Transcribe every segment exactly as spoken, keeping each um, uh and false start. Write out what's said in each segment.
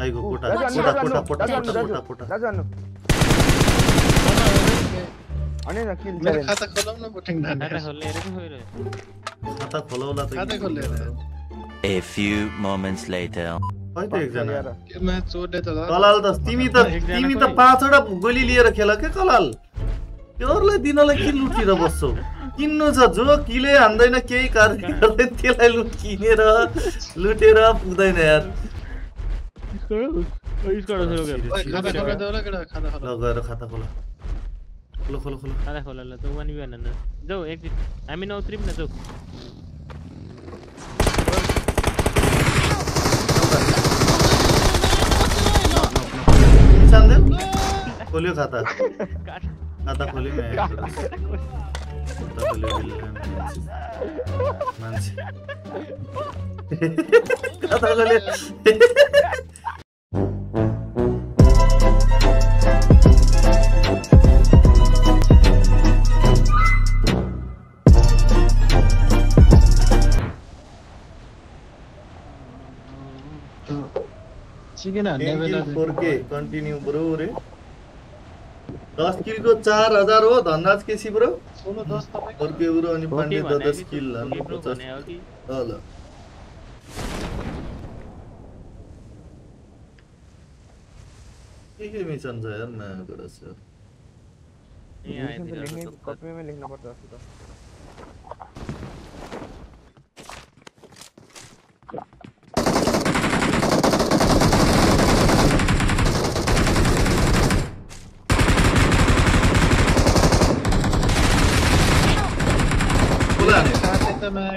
IGo कोटा कोटा कोटा कोटा कोटा कोटा जानो अने ना किल करे खाता खोलो ना बोटिंग दान खाता खोले रे होय रे खाता खोलोला तो खाता खोले रे a few moments later ओय तो एक जना के मैं छोड़ देता कलाल दस तिमी त तिमी त पाँच वटा गोली लिएर खेल के कलाल योरले दिनले किन लुटिर बस्छौ किन्नु छ जो किले हान्दैन केही कार्य गर्दै त्यसलाई लुटिनेर लुटेर पुग्दैन यार इसको इसको गएर खाता खोला खोलो खोलो खोलो खाता खोला ल तो वन वन न जाऊ एक हामी न उतरिम न जाऊ चंदन खोलियो खाता खाता खोलियो खाता खोलियो four K continue bro re. ten kill ko four thousand ho Dhanraj Kesi bro. four K bro ani Pandey ten kill la. Hala. Ye mission hai yaar na thoda sa. Ye aaye copy mein likhna padta hai. मैं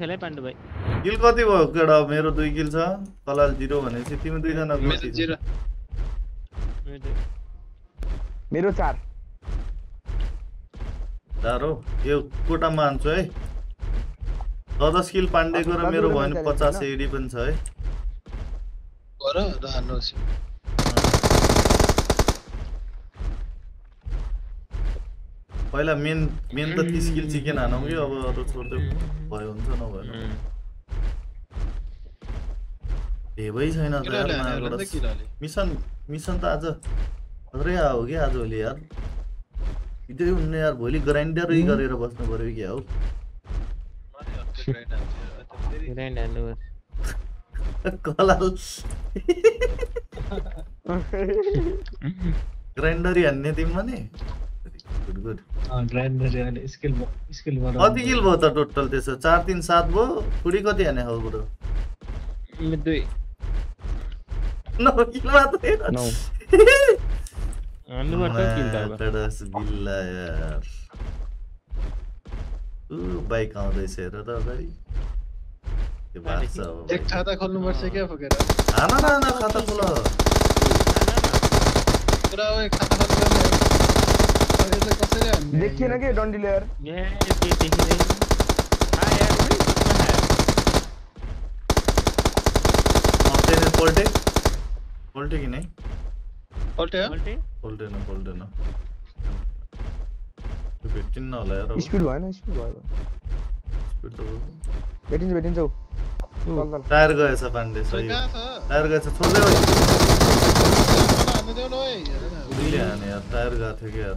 खेले पाण्डु भाई किल कति भयो केडा मेरो two किल छ Kalal zero भनेपछि तिमी दुई जना मेरो zero मेरो four दारो यो कोटा मान्छु है ten किल पाण्डेको र मेरो भयो नि fifty एडी पनि छ है गर रहनु छ पहिला मेन मेन त thirty किल चिकन हानौ कि अब अरु छोड्दै भयो हुन्छ न भयो भेबै छैन त यार मिशन मिशन त आज अझै आयो के आज होली यार इतै हुन्न यार भोलि ग्राइन्डर इ गरेर बस्नु पर्यो के हो ग्राइन्ड हान्नु कलाल ग्राइन्डर इ हान्ने तिमी पनि गुड गुड अ ग्राइन्डर यार स्किल स्किल भयो कति किल भयो त टोटल त्यसो four three seven भयो पुडी कति हाने हो ब्रो म दुई नौ किल मात्रै नौ अन्नु मात्र किल दाबा तडस बिल्ला यार उ बाइक आउँदै छ र त अगाडि के बात छ एक खाता खोल्नु पर्छ के फकेर हाना न न खाता खोल पुरा ओए खाता खोल देखिए ना के डंडी ले यार ये ये देखिए हां यार भाई कौन है आते हैं पोल्टे पोल्टे की नहीं पोल्टे है पोल्टे पोल्टे ना पोल्टे ना तो fifteen ना वाला यार स्पीड वाला स्पीड वाला स्पीड तो बैटिंग बैटिंग जाओ टायर गए सब बंदे सही टायर गए सब छोड़ दे भाई चलो ओए यार टायर गए थे यार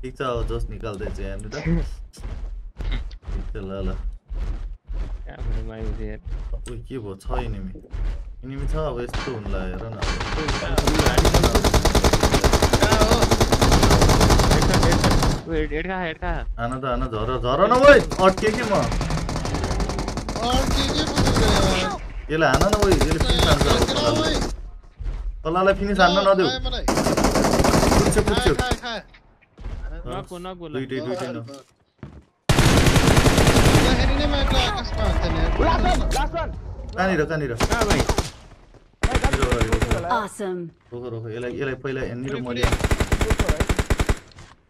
ठीक छ जोस निकाल्दै छ हामी त ठीक ल ल यार मलाई उठे ओइ के भो छ एनिमी एनिमी छ अब यस्तो हुन लाग्यो र न Head, head ka, head ka. Ana da, ana zoro, zoro na boy. Odd keke ma. Odd keke ma. Yela ana na boy. Yela finish anna. Pala la finish anna na do. Puchche, puchche. Na kona bola. Duite, duite na. Head ne ma ekla kasma tene. Last one, last one. Kani ra, kani ra. Ha boy. Awesome. Roko roko. Yela yela pahila enni ra mali.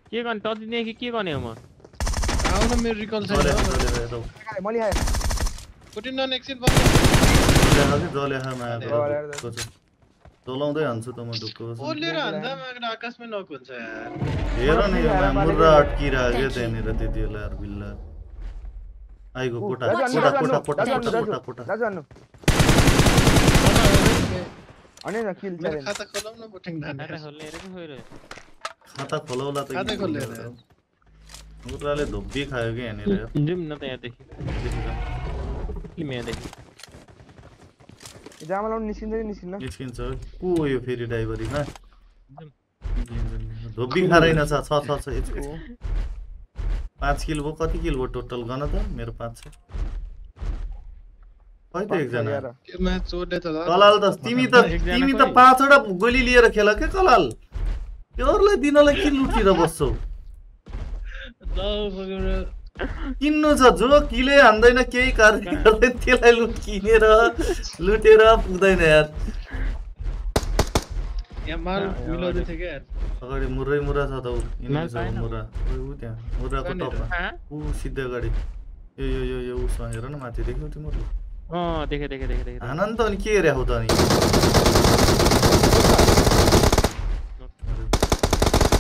Ke garne ta dine ki ke garne ma? Aau na mere recall side. Mali hai. Put in on exit box. Jale jale ha ma. Dolaundai hanchu ta ma dukko. Olera handa ma aakash ma knock huncha yaar. Hero ni ma murra atkirage tene ra tetila yaar billa. Aigo kota kota kota kota kota kota. Rajanu. अने ना किल चले खाता खोलो ना boating दाने अरे खोल ले रे को होय रे खाता खोलो ला तो खाता खोल ले रे मुराले धोबी खायोगे यानी रे जिम न त यहाँ देखि कि मैं देखि जाम लाउन निसिन दे निसिन न निसिन छ को यो फेरि ड्राइभरी न धोबी खाइना छ छ छ छ यसको पाँच किल भो कति किल भो टोटल गन त मेरो पाँच छ भाइ त एकजना मैं छोड्ने त कलाल त तिमी त तिमी त पाँचवटा गोली लिएर खेल के कलाल योरलाई दिनलाई किन लुटिर बस्छौ किन्नु छ जो किले हान्दैन केही कार्य गर्दै त्यसलाई लुटिनेर लुटेर पुग्दैन यार यहाँ माल मिलाउँदै थिए के यार अगाडि मुरै मुरा छ त उ मुरा उ त्यहाँ मुराको टपमा उ सिधै अगाडि यो यो यो यो उसँग हेर न माथि देख्यौ तिमीले हां देखे देखे देखे देखे आनन्द अनि के हेर्या हो त अनि तिमी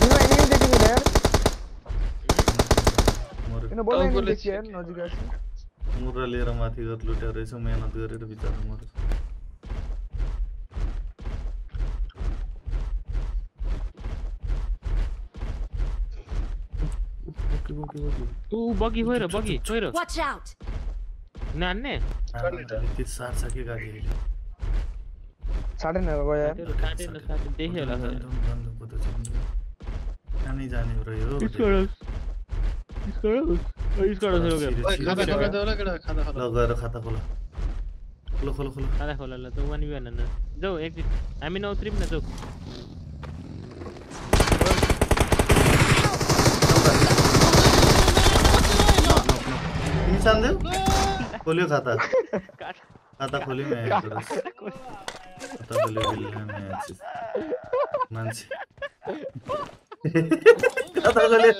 एनिमी देखिन यार किन बोल्दैन देखि यार नजिक आछ मुरा लिएर माथि गत लुट्या रहेछ मेहनत गरेर बिचारा मर ओके ओके ओके ओ बगी होइर बगी होइर वाच आउट नान्ने के साथ सके गाडी साढे नौ गयो यार काटे न काटे देखे होला अनि जाने हो यो स्कोर स्कोर स्कोर खाता खाता होला खाता होला ल गएर खाता खोला खोलो खोलो खोलो खाता खोला ल जाऊ अनि भन्न न जाऊ एक्जिट हामी नौ ट्रिप न जाऊ निशान देऊ खोलियो खाता खाता खोलियो मैं खाता खोलियो बिल्ला मैं मानसी खाता खोलियो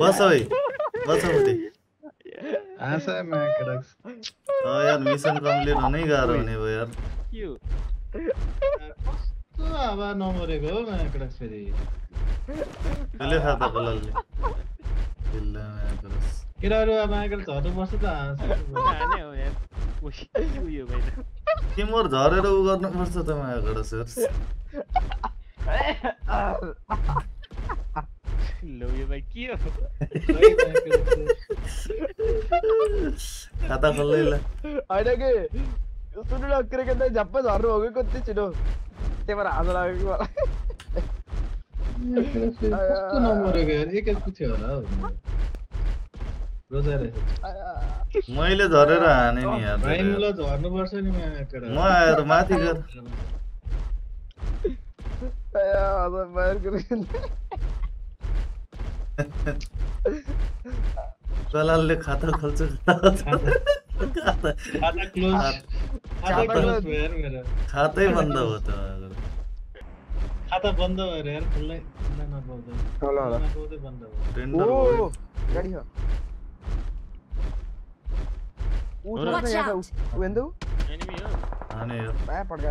बस भाई बस होती ऐसा है मैं करक्स ओ यार मिशन कम्प्लीट होने ही कार होने वो यार क्यों तो आवाज़ नॉर्मल है मैं करक्स फेरी खोलियो खाता खोला ले बिल्ला मैं करक्स किरारो माइकल झर्नु पर्छ त हाने हो यार उ यो भाइ तिम्रो झरेर उ गर्नु पर्छ त माइकल सर लो यो भाइ के हो खाता खोल्दै ल हैन के सुनु न क्रिकेट त झप्प झर्नु हो के कति छिटो त्यमरा आज लाग्यो कि मलाई कस्तो नम्बर हो यार एक एक पुछ्यो होला मैले झरेर हाने नि यार मलाई झर्नु पर्छ नि म आएर माथि गर आया अब बाहिर गरिन जलालले खाता खोल्छ खाता क्लोज खाता क्लोज यार मेरो खातै बन्द हो त खाता बन्द भयो यार खुल्लै खुल्ला नपाउँदै होला होला नपाउँदै बन्द हो टेन्डर हो गाडी हो उठा रहा है वो वेंदू एनिमी है हां नहीं यार मैं पड़ गया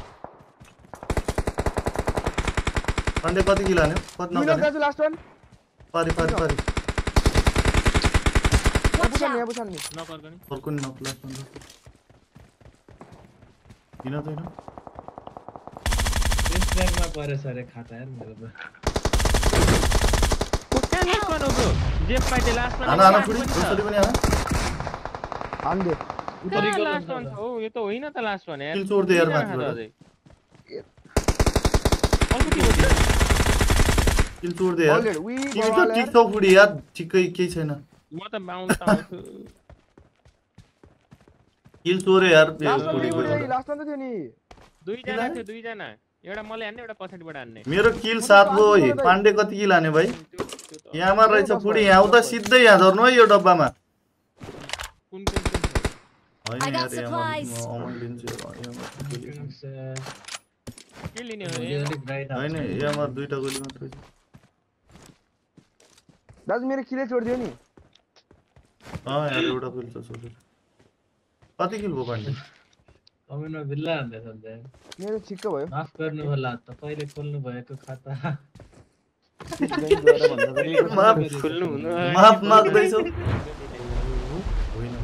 One day, pati kill aane. Pati knock. Knock the last one. Pari, pari, pari. Watch out. Knock argani. Knock argani. Or kun knock last one. Ina to ina. This rank mein par sare khata hai mere ko. Kuch nahi karo bro. Jeff fight the last one. Ana ana puri. Puri bani ana. Aande. Last one. Oh, ये तो वही ना था last one है। Kill छोड़ दे यार बाकी बता। Kill छोड़ दे यार। ये तो ठीक तो पूरी यार ठीक ही क्या है ना। मतलब bounce out। Kill छोड़ यार पूरी पूरी। Last one तो क्यों नहीं? दो ही जाना थे, दो ही जाना है। ये वाला मॉल है ना, ये वाला percent बढ़ाने। मेरा kill साथ वो ही। पांडे को तीन लाने भाई। यहाँ मार रही सब पूरी यहाँ उधर सीधे यहाँ धरना है ये डब्बा में। I got supplies. दस मेरे किले छोड़ दियो नहीं। हाँ यार उड़ा किल तो सोचो। पाती किल वो पांडे। अभी मैं बिल्ला आने समझे। मेरे चिक्का भाई। माफ करने वाला तो पहले खोलने भाई को खाता। माफ माफ माफ देशो।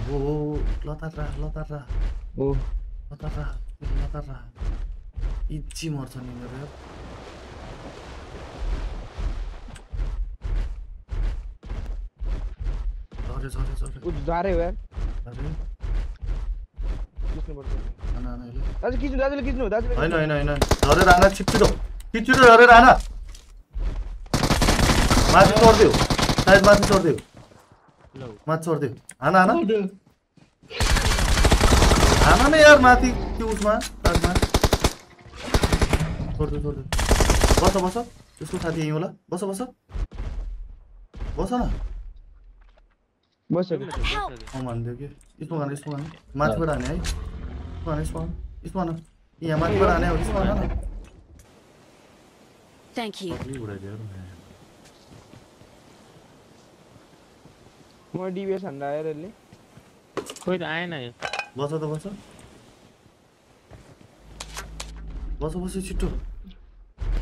Oh, Lotara, Lotara. Oh, Lotara, Lotara. It's Jim or something. Sorry, sorry, sorry. What's that? Where? That's a kid. That's a kid. That's a kid. I know, I know, I know. Sorry, Rana, Chichiro. Chichiro, sorry, Rana. Match for you. That's match for you. मत छोड़ they आना आना आना नहीं यार माती क्यों उसमें ताज में छोड़ दे छोड़ दे बसो बसो इसको साथ यहीं होला बसो बसो बसो ना बसो ओ मान देखिए इसको गाने इसको गाने मार्च पर आने आई इसको आने इसको इसको आना ये मार्च पर आने और इसको आना थैंक यू मोर डीवीएस अंडा है रले कोई तो आए ना ये बसो तो बसो बसो बसो चिट्टू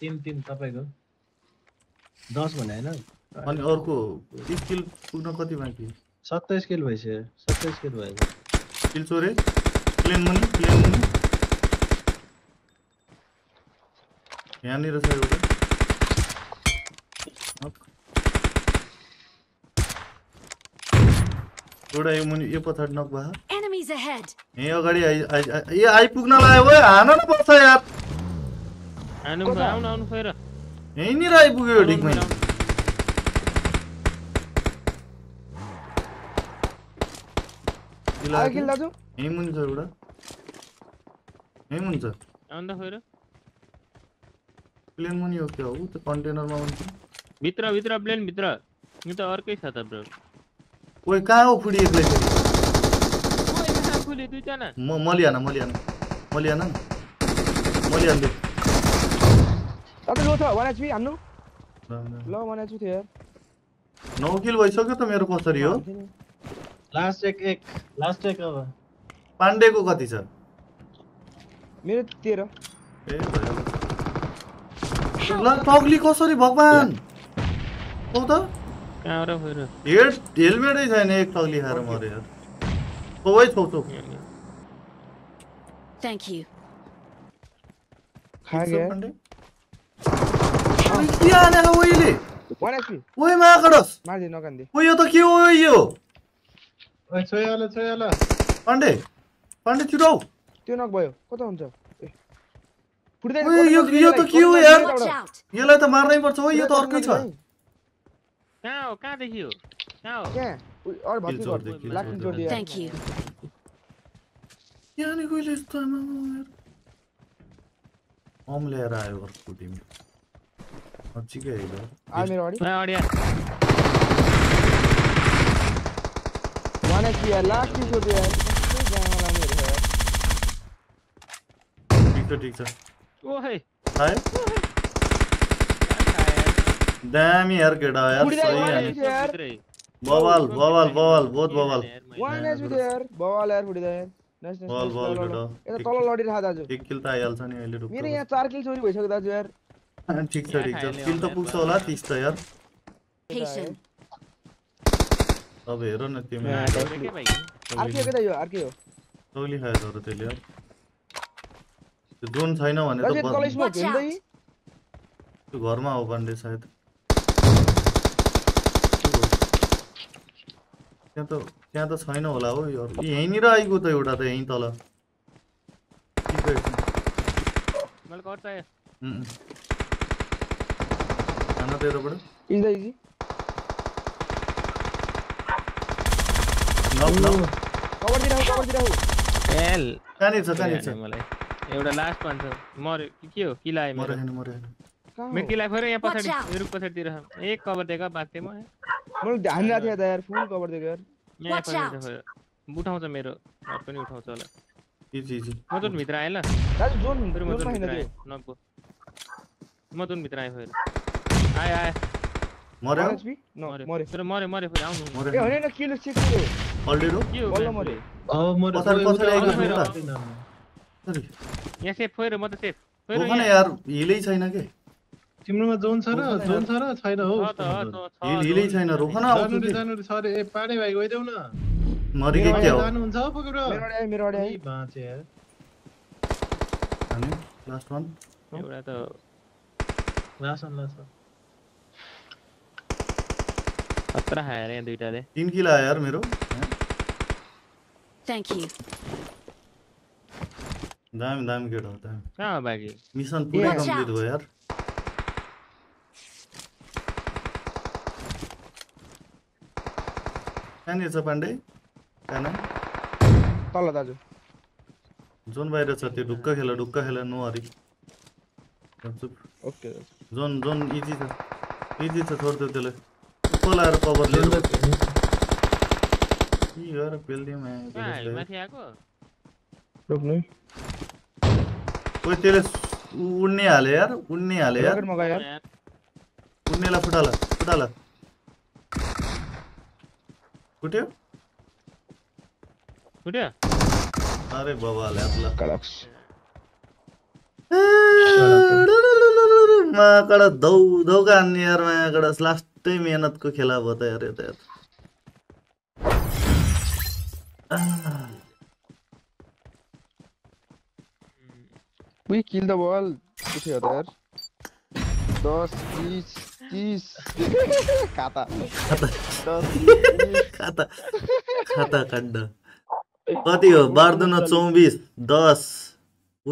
तीन तीन तबाई को दस बनाए ना और और को तीस किल पूर्ण कती बाकी सत्ताईस किल भाई से सत्ताईस किल भाई किल सोरे क्लेम मनी क्लेम मनी यहाँ नहीं रसायन होगा थोड़ा ये मुनी ये पत्थर नक बाहर ये गाड़ी ये आई पुगना लाए वो आना ना पड़ता यार आने में आऊँ ना आऊँ फेरा नहीं नहीं आई पुगे ठीक में किला किला तो नहीं मुन्चा उड़ा नहीं मुन्चा आंधा फेरा प्लेन मुनी हो क्या वो तो कंटेनर में मुन्चा बित्रा बित्रा प्लेन बित्रा ये तो और कैसा था ब्रो कोई कहाँ हो खुदी plane Moliana, Moliana, Moliana, Moliana. That's a lot. One H P, Anu. Low one H P here. No kill, why so good to me? Rosario. Last take, last take over. Pandey ko kati sir. Mere tera. Last togli ko sorry, Bhagwan. What the? क्या हो रहा है? ये del में नहीं था ना एक togli हार मारे यार. Oh wait, hold on. Thank you. Hi guys. क्या है ना वो ये? कौन है इसकी? वो ही मार करोस. मार दे नौकरी. वो ये तो क्यों वो ये हो? अच्छा ये वाला, अच्छा ये वाला. पंडे, पंडे चुराओ. क्यों नौक भाई? कोता उनसे. वो ये ये तो क्यों यार? ये लाये तो मारना ही पड़ता है. वो ये तो और कुछ है. कहाँ हो? कहाँ देखियो? कहाँ हो? क्या? और बात ही करते हैं। लाख जोड़ दिया। Thank you। यानी कोई लिस्ट है ना मेरे। ऑमलेरा है और कुटी में। अच्छी क्या है इधर आ मेरे वाड़ी मैं वाड़ी है वाने किया लाख की छोटी है जाना मेरे है ठीक तो ठीक तो ओ है हाय डैम यार केड़ा यार सही है बवाल बवाल बवाल बहुत बवाल वाने है छोटी यार बवाल यार छोटी है नेक्स्ट बॉल बॉल बेटा ये तो तल लडी रहा दाजु एक किल त आइहाल्छ नि अहिले रुक मेरो यहाँ चार किल चोरी भइसक्यो दाजु यार ठीक छ ठीक छ किल त पुग्छ होला तीस त यार अब हेरो न तिमी आर्के के त यो आर्के हो तौली खायो तर त्यसले यार त्यो ड्रोन छैन भने त कलेजमा घुम्दै त्यो घरमा हो भन्दै सायद त्यहाँ त त्यहाँ त छैन होला हो यो यही नि आइगो त एउटा त यही तल मलाई कट चाहिए हम्म खाना तेरोबाट is easy no no cover दिराउ कवर दिराउ एल कानी छ कानी छ मलाई एउटा लास्ट पॉइन्ट छ मर्यो के के हो किल आए मेरो मर्यो मर्यो मे किल आए फेरि यहाँ पछाडी मेरो पछाडी दिरा एक कवर देका बाथे म मलाई ध्यान राख्या त यार फुल कवर देका यार यहाँ पनि उठाउँछ मेरो घर पनि उठाउँछ होला जी जी जी म त भित्र आए ल दाजु जोन म त भित्र आए नब्बे म त भित्र आए फेरि आए आए मर्यो मर्यो तर मर्यो मर्यो फेरि आउनु ए हैन न किल सिक्स हो अलरेडी हो बल्ल मर्यो अब मर्यो पछाडी पछाडी आइगयो फेरि यहाँ सेफ फेरि म त सेफ फेरि हो भने यार हिलै छैन के तिम्रोमा जोन छ र जोन छ र छैन हो हिल हिलै छैन रोक न आउनु जानु रे सर ए पाडे भाइ गइदेउ न मरि के के हो जानु हुन्छ पक्रो मेरो अडे मेरो अडे बाँचे यार अनि लास्ट वान एउटा त लास्ट वान लास्ट अत्र हायर यहाँ दुईटा रे तीन किल आयो यार मेरो थ्यांक यू दाम दाम केटा हो दाम कहाँ बाकी मिशन पुरै कम्प्लिट भयो यार अनि छ पाण्डे हैन तल दाजु जोन बाहिर छ त्यो ढुक्क खेल ढुक्क खेल no Hari okay zone zone easy छ इजी छ छोड दे त्यसले कोलार कभर ले इ यार पेल्दिमा माथि आको रोक्नु ओइ त्यसले उड्ने हाले यार उड्ने हाले यार उड्नेला फुटाला फुटाला फुट्यो फुट्यो अरे बवाल यार कडक मा कडा दौ दौ का नियर मा कडा लास्टै मेहनत को खेला भयो त यार यो त यार वी किल द बॉल कुछ यार दस बीस तीस खाता खाता खाता खड्डा कति हो बाह्र दुना चौबिस दस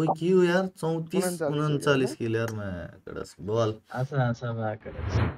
ओइ के हो यार चौंतीस उनचालीस किल यार मा कडस बॉल आशा आशा बा कडस